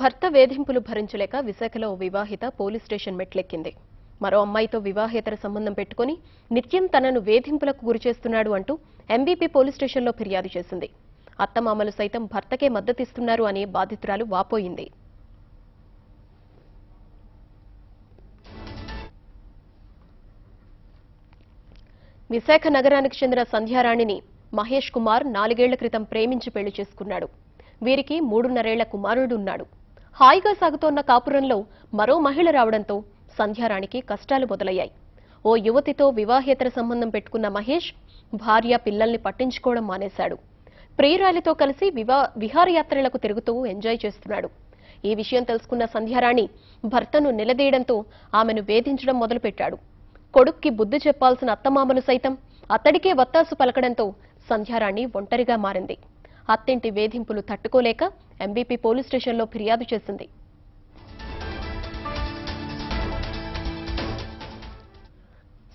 భర్త వేధింపులు భరించలేక విశాఖలో వివాహిత పోలీస్ స్టేషన్ మెట్లెక్కింది. మరో అమ్మాయితో వివాహేతర సంబంధం పెట్టుకొని నిత్యం తనను వేధింపులకు గురిచేస్తున్నాడు అంటూ ఎంబీపీ పోలీస్ స్టేషన్లో ఫిర్యాదు చేసింది. అత్తమామలు సైతం భర్తకే మద్దతిస్తున్నారు అని బాధితురాలు వాపోయింది. విశాఖ నగరానికి చెందిన సంధ్యారాణిని మహేష్ కుమార్ 4 ఏళ్ల క్రితం ప్రేమించి పెళ్లి చేసుకున్నాడు. వీరికి 3.5 ఏళ్ల కుమారుడు ఉన్నాడు. హాయిగా సాగుతోన్న కాపురంలో మరో మహిళ రావడంతో సంధ్యారాణికి కష్టాలు మొదలయ్యాయి. ఓ యువతితో వివాహేతర సంబంధం పెట్టుకున్న మహేష్ భార్య పిల్లల్ని పట్టించుకోవడం మానేశాడు. ప్రియురాలితో కలిసి విహారయాత్రలకు తిరుగుతూ ఎంజాయ్ చేస్తున్నాడు. ఈ విషయం తెలుసుకున్న సంధ్యారాణి భర్తను నిలదీయడంతో ఆమెను వేధించడం మొదలుపెట్టాడు. కొడుక్కి బుద్ధి చెప్పాల్సిన అత్తమామలు సైతం అతడికే వత్తాసు పలకడంతో సంధ్యారాణి ఒంటరిగా మారింది. అత్తింటి వేధింపులు తట్టుకోలేక ఎంబీపీ పోలీస్ స్టేషన్లో ఫిర్యాదు చేసింది.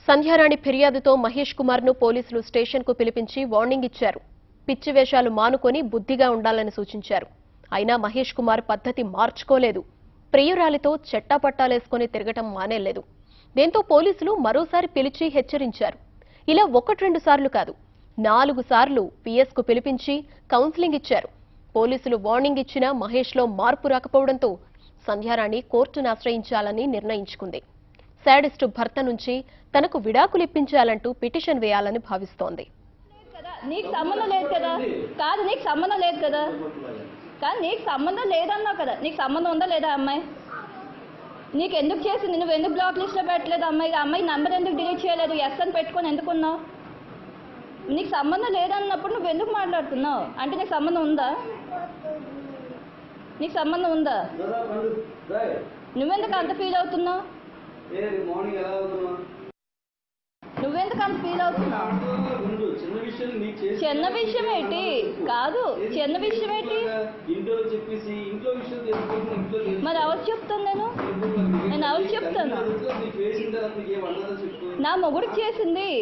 సంధ్యారాణి ఫిర్యాదుతో మహేష్ కుమార్ను పోలీసులు స్టేషన్కు పిలిపించి వార్నింగ్ ఇచ్చారు. పిచ్చివేషాలు మానుకొని బుద్ధిగా ఉండాలని సూచించారు. అయినా మహేష్ కుమార్ పద్ధతి మార్చుకోలేదు. ప్రియురాలితో చెట్టాపట్టాలేసుకుని తిరగటం మానేలేదు. దీంతో పోలీసులు మరోసారి పిలిచి హెచ్చరించారు. ఇలా 1-2 సార్లు కాదు, 4 సార్లు పిఎస్కు పిలిపించి కౌన్సిలింగ్ ఇచ్చారు. పోలీసులు వార్నింగ్ ఇచ్చినా మహేష్లో మార్పు రాకపోవడంతో సంధ్యారాణి కోర్టును ఆశ్రయించాలని నిర్ణయించుకుంది. శాడిస్టు భర్త నుంచి తనకు విడాకులిప్పించాలంటూ పిటిషన్ వేయాలని భావిస్తోంది. నీకు ఎందుకు చేసింది? నువ్వు ఎందుకు బ్లాక్ లిస్ట్లో పెట్టలేదు? అమ్మాయి నంబర్ ఎందుకు డిలీట్ చేయలేదు? ఎస్ అని పెట్టుకొని ఎందుకున్నావు? నీకు సంబంధం లేదన్నప్పుడు నువ్వు ఎందుకు మాట్లాడుతున్నావు? అంటే నీకు సంబంధం ఉందా? నువ్వెందుకు అంత ఫీల్ అవుతున్నావు? చిన్న విషయం ఏంటి? కాదు, చిన్న విషయం ఏంటి? మరి ఎవరు చెప్తాను? నేను ఎవరు చెప్తాను? నా మొగుడికి చేసింది.